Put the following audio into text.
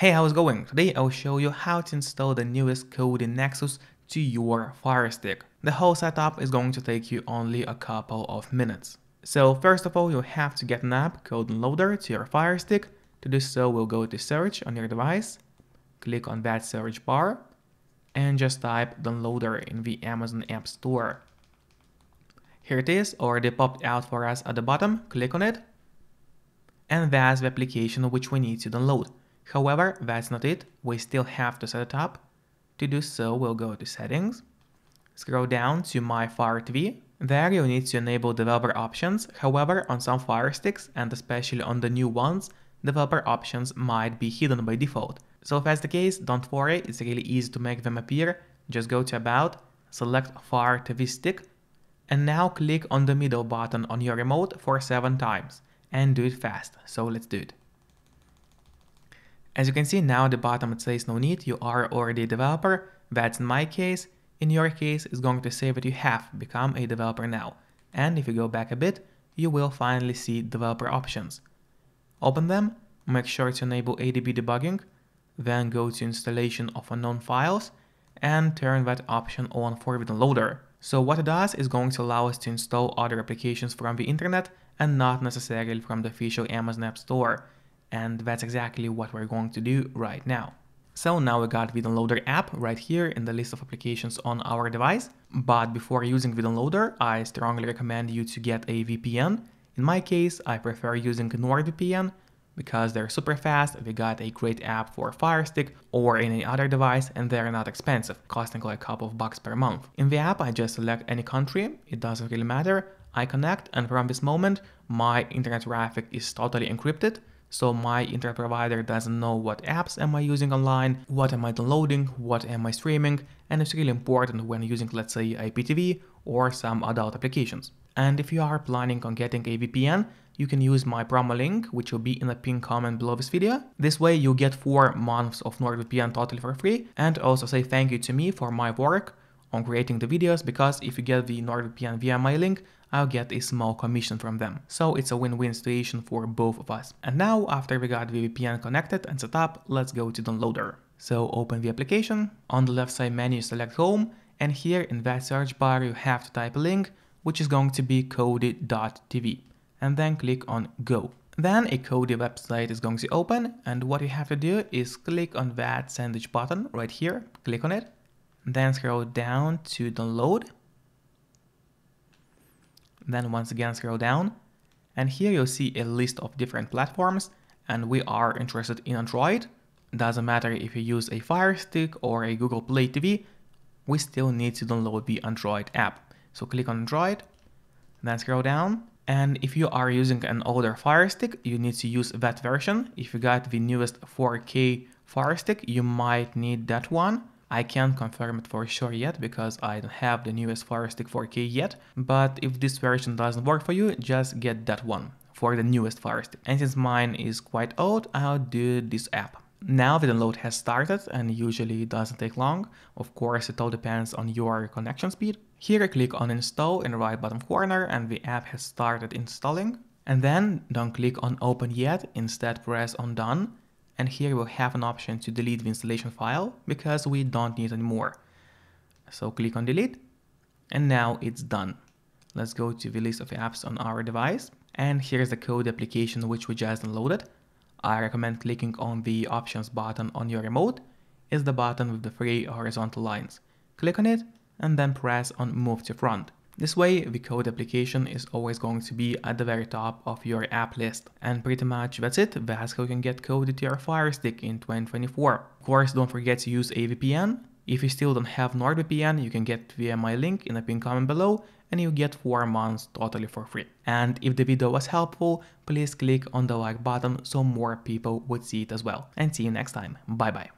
Hey, how's it going? Today I'll show you how to install the newest Kodi Nexus to your Fire Stick. The whole setup is going to take you only a couple of minutes. So first of all, you'll have to get an app called Downloader to your Fire Stick. To do so, we'll go to search on your device, click on that search bar, and just type Downloader in the Amazon App Store. Here it is, already popped out for us at the bottom, click on it. And that's the application which we need to download. However, that's not it, we still have to set it up. To do so, we'll go to Settings, scroll down to My Fire TV. There you'll need to enable developer options. However, on some Fire Sticks, and especially on the new ones, developer options might be hidden by default. So if that's the case, don't worry, it's really easy to make them appear. Just go to About, select Fire TV Stick, and now click on the middle button on your remote for 7 times, and do it fast, so let's do it. As you can see now at the bottom it says no need, you are already a developer, that's in my case. In your case it's going to say that you have become a developer now. And if you go back a bit, you will finally see developer options. Open them, make sure to enable ADB debugging, then go to installation of unknown files and turn that option on for the downloader. So what it does is going to allow us to install other applications from the internet and not necessarily from the official Amazon App Store. And that's exactly what we're going to do right now. So now we got the Downloader app right here in the list of applications on our device. But before using the Downloader, I strongly recommend you to get a VPN. In my case, I prefer using NordVPN because they're super fast, they got a great app for Fire Stick or any other device, and they're not expensive, costing like a couple of bucks per month. In the app, I just select any country, it doesn't really matter. I connect, and from this moment, my internet traffic is totally encrypted. So my internet provider doesn't know what apps am I using online, what am I downloading, what am I streaming, and it's really important when using, let's say, IPTV or some adult applications. And if you are planning on getting a VPN, you can use my promo link, which will be in the pinned comment below this video. This way you get 4 months of NordVPN totally for free, and also say thank you to me for my work on creating the videos, because if you get the NordVPN via my link, I'll get a small commission from them. So it's a win-win situation for both of us. And now, after we got the VPN connected and set up, let's go to Downloader. So open the application, on the left side menu select Home, and here in that search bar you have to type a link, which is going to be Kodi.tv, and then click on Go. Then a Kodi website is going to open, and what you have to do is click on that sandwich button right here, click on it, then scroll down to download. Then once again scroll down, and here you'll see a list of different platforms, and we are interested in Android. Doesn't matter if you use a Fire Stick or a Google Play TV, we still need to download the Android app. So click on Android, then scroll down, and if you are using an older Fire Stick, you need to use that version. If you got the newest 4K Fire Stick, you might need that one. I can't confirm it for sure yet, because I don't have the newest Fire Stick 4K yet, but if this version doesn't work for you, just get that one for the newest Fire Stick. And since mine is quite old, I'll do this app. Now the download has started, and usually it doesn't take long. Of course, it all depends on your connection speed. Here I click on Install in the right bottom corner, and the app has started installing. And then don't click on Open yet, instead press on Done. And here we'll have an option to delete the installation file, because we don't need any more. So click on delete, and now it's done. Let's go to the list of apps on our device, and here's the Kodi application which we just downloaded. I recommend clicking on the options button on your remote. It's the button with the 3 horizontal lines. Click on it, and then press on move to front. This way, the Kodi application is always going to be at the very top of your app list. And pretty much that's it, that's how you can get Kodi to your Fire Stick in 2024. Of course, don't forget to use a VPN. If you still don't have NordVPN, you can get via my link in the pinned comment below, and you get 4 months totally for free. And if the video was helpful, please click on the like button so more people would see it as well. And see you next time, bye bye.